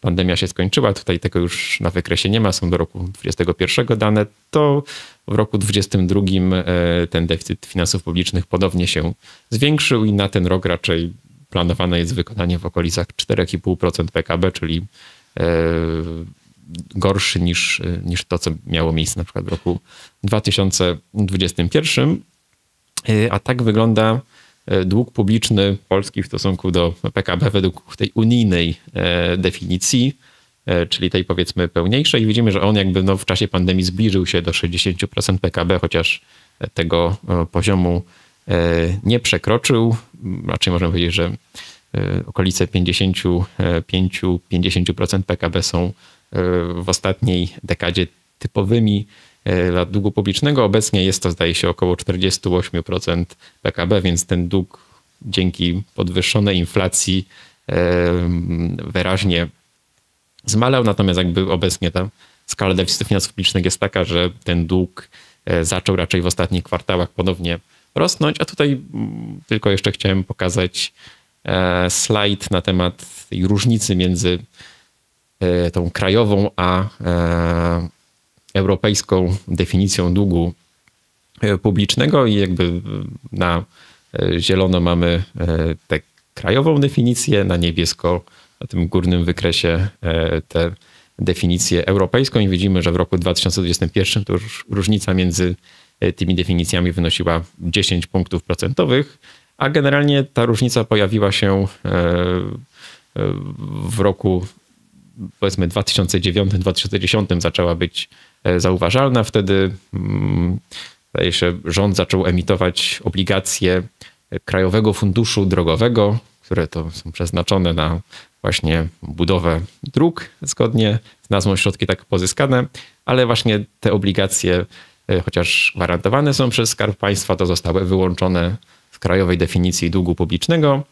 pandemia się skończyła, tutaj tego już na wykresie nie ma, są do roku dwudziestego pierwszego dane, to w roku dwudziestym drugim ten deficyt finansów publicznych podobnie się zwiększył i na ten rok raczej planowane jest wykonanie w okolicach cztery i pół procent P K B, czyli gorszy niż, niż to, co miało miejsce na przykład w roku dwa tysiące dwudziestym pierwszym. A tak wygląda dług publiczny Polski w stosunku do P K B według tej unijnej definicji, czyli tej powiedzmy pełniejszej. I widzimy, że on jakby no w czasie pandemii zbliżył się do sześćdziesięciu procent P K B, chociaż tego poziomu nie przekroczył. Raczej możemy powiedzieć, że okolice pięćdziesiąt pięć do pięćdziesięciu procent P K B są w ostatniej dekadzie typowymi dla długu publicznego. Obecnie jest to, zdaje się, około czterdzieści osiem procent P K B, więc ten dług dzięki podwyższonej inflacji wyraźnie zmalał. Natomiast jakby obecnie ta skala deficytu finansów publicznych jest taka, że ten dług zaczął raczej w ostatnich kwartałach ponownie rosnąć. A tutaj tylko jeszcze chciałem pokazać slajd na temat tej różnicy między tą krajową a europejską definicją długu publicznego i jakby na zielono mamy tę krajową definicję, na niebiesko na tym górnym wykresie tę definicję europejską i widzimy, że w roku dwa tysiące dwudziestym pierwszym to już różnica między tymi definicjami wynosiła dziesięć punktów procentowych, a generalnie ta różnica pojawiła się w roku powiedzmy dwa tysiące dziewiątym do dwa tysiące dziesiątego zaczęła być zauważalna. Wtedy zdaje się, rząd zaczął emitować obligacje Krajowego Funduszu Drogowego, które to są przeznaczone na właśnie budowę dróg zgodnie z nazwą środki tak pozyskane, ale właśnie te obligacje, chociaż gwarantowane są przez Skarb Państwa, to zostały wyłączone z krajowej definicji długu publicznego.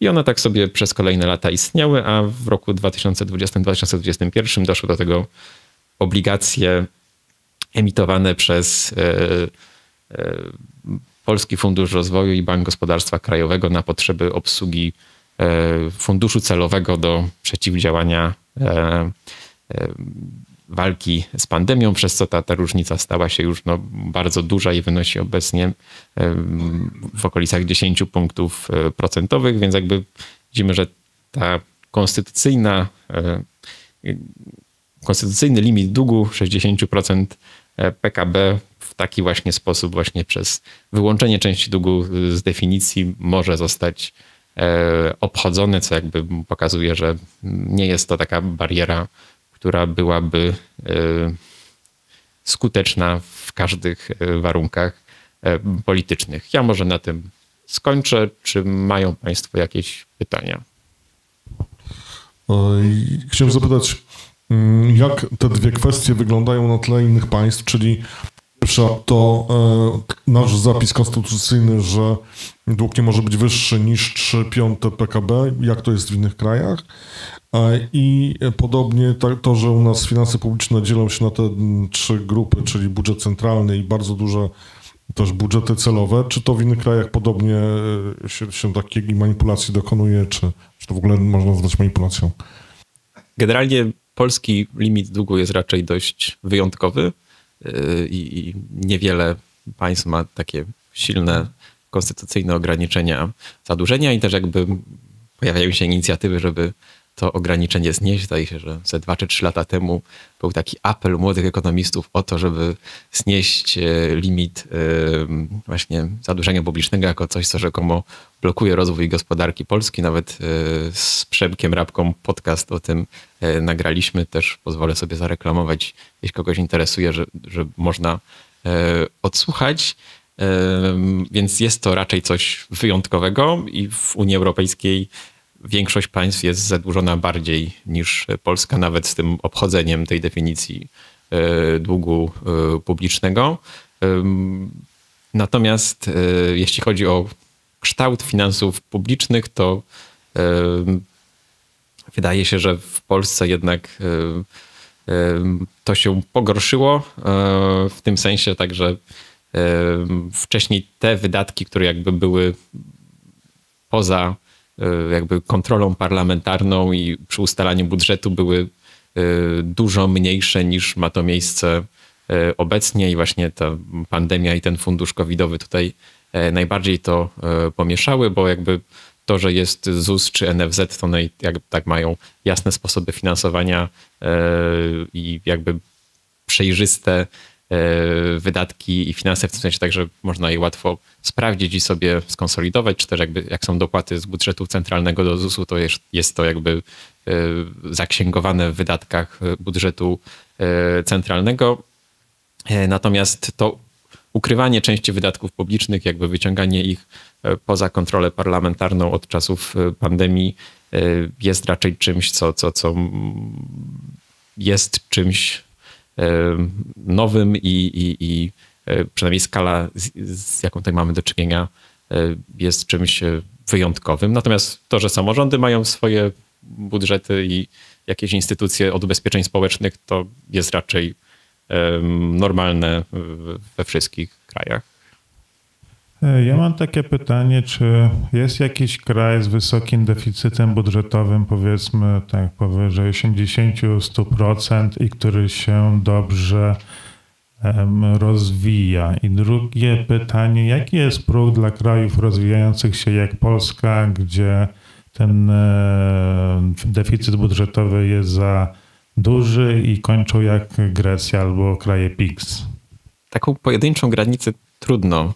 I one tak sobie przez kolejne lata istniały, a w roku dwa tysiące dwudziestym do dwa tysiące dwudziestego pierwszego doszło do tego obligacje emitowane przez Polski Fundusz Rozwoju i Bank Gospodarstwa Krajowego na potrzeby obsługi funduszu celowego do przeciwdziałania walki z pandemią, przez co ta, ta różnica stała się już no, bardzo duża i wynosi obecnie w okolicach dziesięć punktów procentowych, więc jakby widzimy, że ta konstytucyjna, konstytucyjny limit długu sześćdziesiąt procent P K B w taki właśnie sposób, właśnie przez wyłączenie części długu z definicji może zostać obchodzony, co jakby pokazuje, że nie jest to taka bariera, która byłaby skuteczna w każdych warunkach politycznych. Ja może na tym skończę. Czy mają Państwo jakieś pytania? Chciałem zapytać, jak te dwie kwestie wyglądają na tle innych państw, czyli pierwsza to nasz zapis konstytucyjny, że dług nie może być wyższy niż trzy piąte P K B, jak to jest w innych krajach. I podobnie to, że u nas finanse publiczne dzielą się na te trzy grupy, czyli budżet centralny i bardzo duże też budżety celowe. Czy to w innych krajach podobnie się, się takiej manipulacji dokonuje, czy, czy to w ogóle można nazwać manipulacją? Generalnie polski limit długu jest raczej dość wyjątkowy i, i niewiele państw ma takie silne konstytucyjne ograniczenia zadłużenia i też jakby pojawiają się inicjatywy, żeby to ograniczenie znieść. Zdaje się, że ze dwa czy trzy lata temu był taki apel młodych ekonomistów o to, żeby znieść limit właśnie zadłużenia publicznego jako coś, co rzekomo blokuje rozwój gospodarki Polski. Nawet z Przemkiem Rabką podcast o tym nagraliśmy. Też pozwolę sobie zareklamować, jeśli kogoś interesuje, że, że można odsłuchać. Więc jest to raczej coś wyjątkowego i w Unii Europejskiej większość państw jest zadłużona bardziej niż Polska, nawet z tym obchodzeniem tej definicji długu publicznego. Natomiast jeśli chodzi o kształt finansów publicznych, to wydaje się, że w Polsce jednak to się pogorszyło w tym sensie, także wcześniej te wydatki, które jakby były poza jakby kontrolą parlamentarną i przy ustalaniu budżetu były dużo mniejsze niż ma to miejsce obecnie i właśnie ta pandemia i ten fundusz covidowy tutaj najbardziej to pomieszały, bo jakby to, że jest ZUS czy N F Z, to one jak, tak mają jasne sposoby finansowania i jakby przejrzyste wydatki i finanse w tym sensie, tak, że można je łatwo sprawdzić i sobie skonsolidować, czy też jakby jak są dopłaty z budżetu centralnego do zusu, to jest, jest to jakby zaksięgowane w wydatkach budżetu centralnego. Natomiast to ukrywanie części wydatków publicznych, jakby wyciąganie ich poza kontrolę parlamentarną od czasów pandemii jest raczej czymś, co, co, co jest czymś nowym i, i, i przynajmniej skala, z, z jaką tutaj mamy do czynienia, jest czymś wyjątkowym. Natomiast to, że samorządy mają swoje budżety i jakieś instytucje od ubezpieczeń społecznych, to jest raczej normalne we wszystkich krajach. Ja mam takie pytanie, czy jest jakiś kraj z wysokim deficytem budżetowym, powiedzmy tak powyżej osiemdziesiąt do stu procent i który się dobrze um, rozwija? I drugie pytanie, jaki jest próg dla krajów rozwijających się jak Polska, gdzie ten um, deficyt budżetowy jest za duży i kończą jak Grecja albo kraje P I I G S? Taką pojedynczą granicę trudno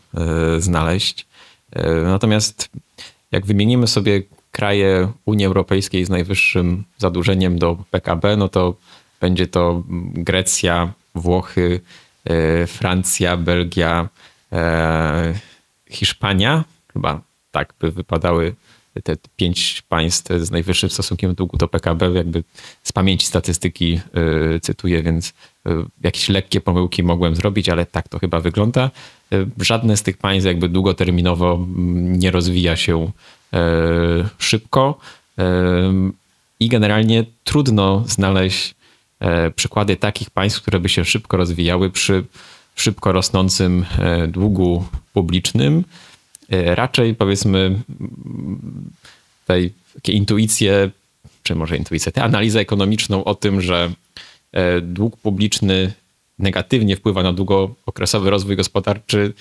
y, znaleźć. Y, natomiast jak wymienimy sobie kraje Unii Europejskiej z najwyższym zadłużeniem do P K B, no to będzie to Grecja, Włochy, y, Francja, Belgia, y, Hiszpania. Chyba tak by wypadały te pięć państw z najwyższym stosunkiem długu do P K B. Jakby z pamięci statystyki y, cytuję, więc y, jakieś lekkie pomyłki mogłem zrobić, ale tak to chyba wygląda. Żadne z tych państw jakby długoterminowo nie rozwija się szybko i generalnie trudno znaleźć przykłady takich państw, które by się szybko rozwijały przy szybko rosnącym długu publicznym. Raczej powiedzmy tutaj takie intuicje, czy może intuicje, tę analizę ekonomiczną o tym, że dług publiczny negatywnie wpływa na długookresowy rozwój gospodarczy,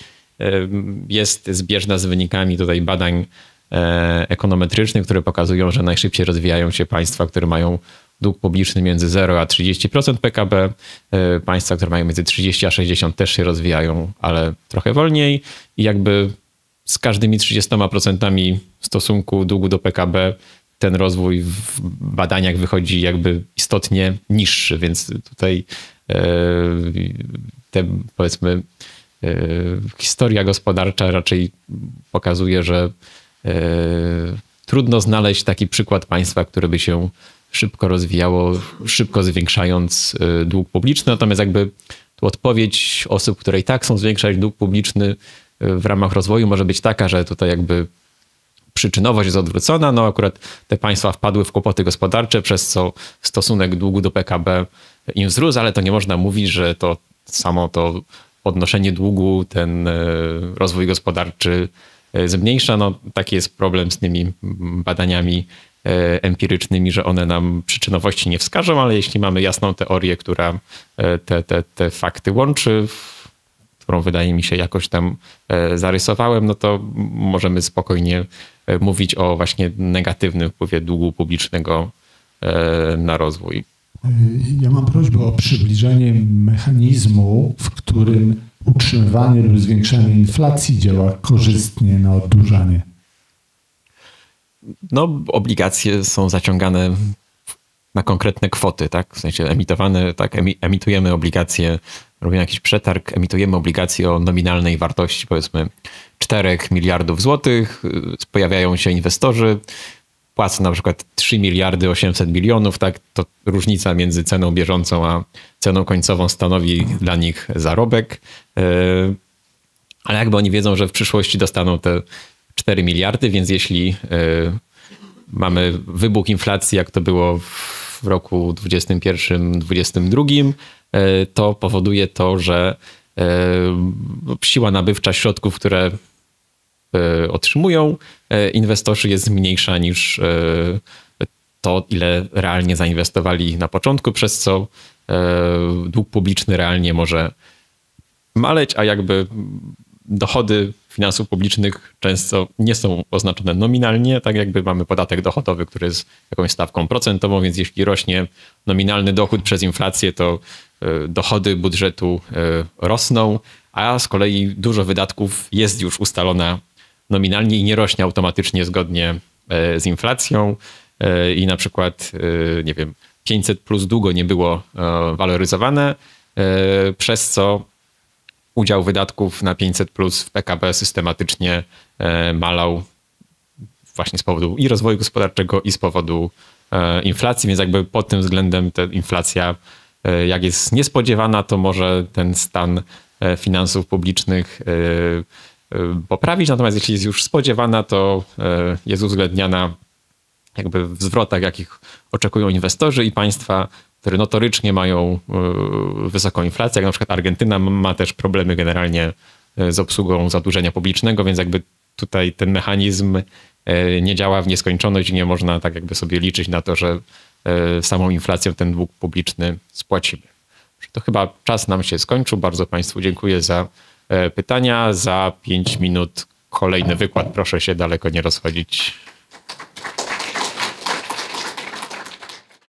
jest zbieżna z wynikami tutaj badań ekonometrycznych, które pokazują, że najszybciej rozwijają się państwa, które mają dług publiczny między zero a trzydzieści procent P K B. Państwa, które mają między trzydzieści a sześćdziesiąt procent też się rozwijają, ale trochę wolniej. I jakby z każdymi trzydziestoma procentami stosunku długu do P K B ten rozwój w badaniach wychodzi jakby istotnie niższy, więc tutaj te, powiedzmy, historia gospodarcza raczej pokazuje, że trudno znaleźć taki przykład państwa, które by się szybko rozwijało, szybko zwiększając dług publiczny. Natomiast jakby tu odpowiedź osób, które i tak chcą zwiększać dług publiczny w ramach rozwoju, może być taka, że tutaj jakby przyczynowość jest odwrócona. No akurat te państwa wpadły w kłopoty gospodarcze, przez co stosunek długu do P K B im wzrósł, ale to nie można mówić, że to samo to podnoszenie długu, ten rozwój gospodarczy zmniejsza. No, taki jest problem z tymi badaniami empirycznymi, że one nam przyczynowości nie wskażą, ale jeśli mamy jasną teorię, która te, te, te fakty łączy, którą wydaje mi się jakoś tam zarysowałem, no to możemy spokojnie mówić o właśnie negatywnym wpływie długu publicznego na rozwój. Ja mam prośbę o przybliżenie mechanizmu, w którym utrzymywanie lub zwiększanie inflacji działa korzystnie na oddłużanie. No, obligacje są zaciągane na konkretne kwoty, tak? W sensie emitowane, tak, emitujemy obligacje, robimy jakiś przetarg, emitujemy obligacje o nominalnej wartości, powiedzmy, czterech miliardów złotych, pojawiają się inwestorzy, płacą na przykład trzy miliardy osiemset milionów, tak? To różnica między ceną bieżącą a ceną końcową stanowi dla nich zarobek, ale jakby oni wiedzą, że w przyszłości dostaną te cztery miliardy, więc jeśli y, mamy wybuch inflacji, jak to było w roku dwudziestym pierwszym dwudziestym drugim, y, to powoduje to, że y, siła nabywcza środków, które y, otrzymują y, inwestorzy, jest mniejsza niż y, to, ile realnie zainwestowali na początku, przez co y, dług publiczny realnie może maleć, a jakby dochody finansów publicznych często nie są oznaczone nominalnie, tak jakby mamy podatek dochodowy, który jest jakąś stawką procentową, więc jeśli rośnie nominalny dochód przez inflację, to dochody budżetu rosną, a z kolei dużo wydatków jest już ustalona nominalnie i nie rośnie automatycznie zgodnie z inflacją i na przykład, nie wiem, pięćset plus długo nie było waloryzowane, przez co udział wydatków na pięćset plus w P K B systematycznie malał właśnie z powodu i rozwoju gospodarczego, i z powodu inflacji, więc jakby pod tym względem ta inflacja, jak jest niespodziewana, to może ten stan finansów publicznych poprawić, natomiast jeśli jest już spodziewana, to jest uwzględniana jakby w zwrotach, jakich oczekują inwestorzy i państwa, które notorycznie mają wysoką inflację, jak na przykład Argentyna ma też problemy generalnie z obsługą zadłużenia publicznego, więc jakby tutaj ten mechanizm nie działa w nieskończoność i nie można tak jakby sobie liczyć na to, że samą inflacją ten dług publiczny spłacimy. To chyba czas nam się skończył. Bardzo Państwu dziękuję za pytania. Za pięć minut kolejny wykład. Proszę się daleko nie rozchodzić.